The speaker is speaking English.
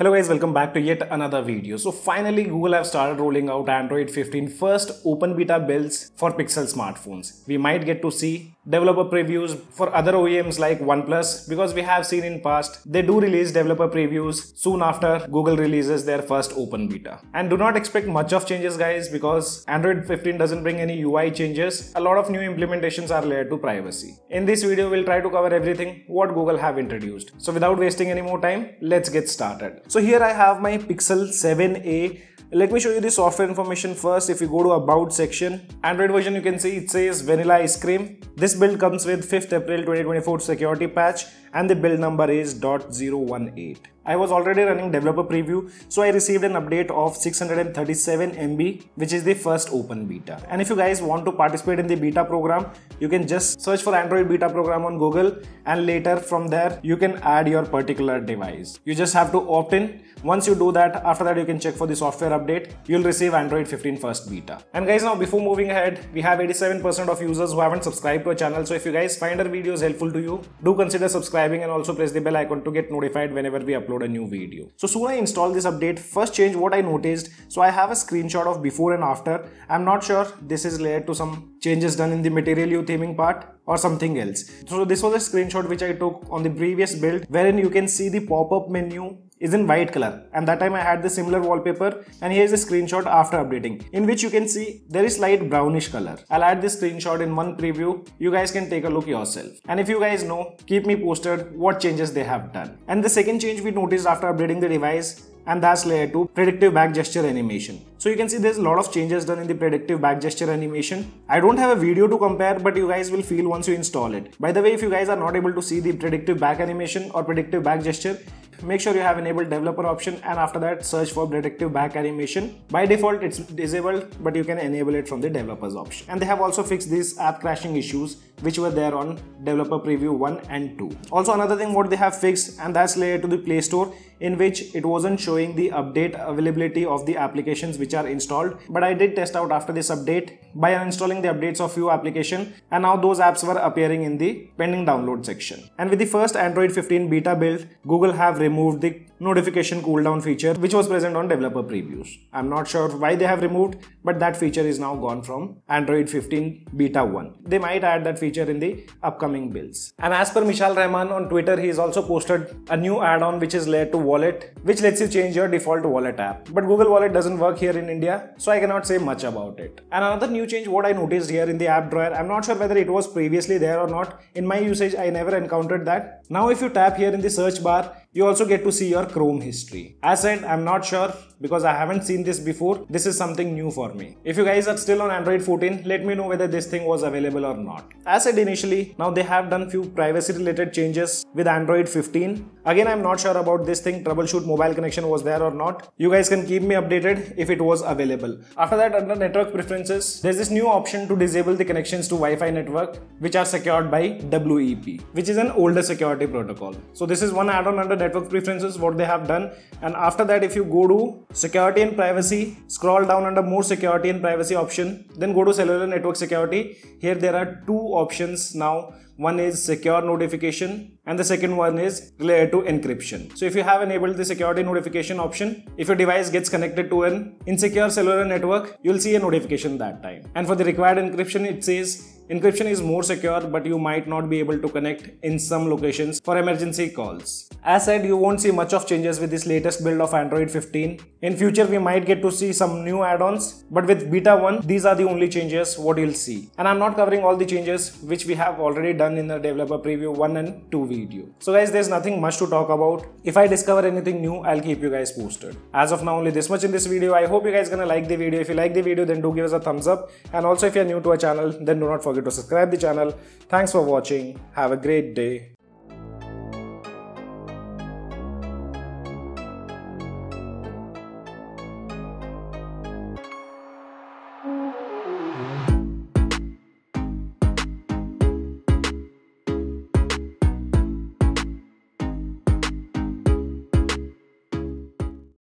Hello guys, welcome back to yet another video. So finally Google have started rolling out Android 15 first open beta builds for Pixel smartphones. We might get to see developer previews for other OEMs like OnePlus, because we have seen in past they do release developer previews soon after Google releases their first open beta. And do not expect much of changes guys, because Android 15 doesn't bring any UI changes. A lot of new implementations are layered to privacy. In this video we'll try to cover everything what Google have introduced. So without wasting any more time, let's get started. So here I have my Pixel 7a. Let me show you the software information first. If you go to about section, Android version, you can see it says Vanilla Ice Cream. This build comes with 5th April 2024 security patch and the build number is .018. I was already running developer preview, so I received an update of 637 MB, which is the first open beta. And if you guys want to participate in the beta program, you can just search for Android beta program on Google and later from there you can add your particular device. You just have to opt in. Once you do that, after that you can check for the software update. You'll receive Android 15 first beta. And guys, now before moving ahead, we have 87% of users who haven't subscribed to our channel. So if you guys find our videos helpful to you, do consider subscribing and also press the bell icon to get notified whenever we upload a new video. So soon I installed this update. First change what I noticed. So I have a screenshot of before and after. I'm not sure this is layered to some changes done in the material you theming part or something else. So this was a screenshot which I took on the previous build, wherein you can see the pop-up menu is in white color, and that time I had the similar wallpaper, and here's the screenshot after updating in which you can see there is light brownish color. I'll add this screenshot in one preview. You guys can take a look yourself, and if you guys know, keep me posted what changes they have done. And the second change we noticed after updating the device, and that's layer 2, predictive back gesture animation. So you can see there's a lot of changes done in the predictive back gesture animation. I don't have a video to compare, but you guys will feel once you install it. By the way, if you guys are not able to see the predictive back animation or predictive back gesture, make sure you have enabled developer option and after that search for predictive back animation. By default it's disabled, but you can enable it from the developers option. And they have also fixed these app crashing issues which were there on developer preview 1 and 2. Also another thing what they have fixed, and that's layered to the Play Store, in which it wasn't showing the update availability of the applications which are installed, but I did test out after this update by uninstalling the updates of few applications, and now those apps were appearing in the pending download section. And with the first Android 15 beta build, Google have removed the notification cooldown feature which was present on developer previews. I'm not sure why they have removed, but that feature is now gone from Android 15 beta 1. They might add that feature in the upcoming builds. And as per Mishaal Rahman on Twitter, he has also posted a new add-on which is layered to Wallet, which lets you change your default Wallet app. But Google Wallet doesn't work here in India, so I cannot say much about it. And another new change what I noticed here in the app drawer, I'm not sure whether it was previously there or not. In my usage, I never encountered that. Now if you tap here in the search bar, you also get to see your Chrome history. As said, I'm not sure because I haven't seen this before. This is something new for me. If you guys are still on Android 14, let me know whether this thing was available or not. As said initially, now they have done few privacy related changes with Android 15. Again, I'm not sure about this thing, troubleshoot mobile connection was there or not. You guys can keep me updated if it was available. After that, under network preferences, there's this new option to disable the connections to Wi-Fi network which are secured by WEP, which is an older security protocol. So this is one add-on under network preferences what they have done. And after that, if you go to security and privacy, scroll down under more security and privacy option, then go to cellular network security. Here there are two options now. One is secure notification and the second one is related to encryption. So if you have enabled the security notification option, if your device gets connected to an insecure cellular network, you'll see a notification that time. And for the required encryption, it says encryption is more secure, but you might not be able to connect in some locations for emergency calls. As said, you won't see much of changes with this latest build of Android 15. In future, we might get to see some new add-ons, but with beta 1, these are the only changes what you'll see. And I'm not covering all the changes which we have already done in the developer preview 1 and 2 video. So guys, there's nothing much to talk about. If I discover anything new, I'll keep you guys posted. As of now, only this much in this video. I hope you guys gonna like the video. If you like the video, then do give us a thumbs up. And also if you're new to our channel, then do not forget to subscribe the channel. Thanks for watching. Have a great day.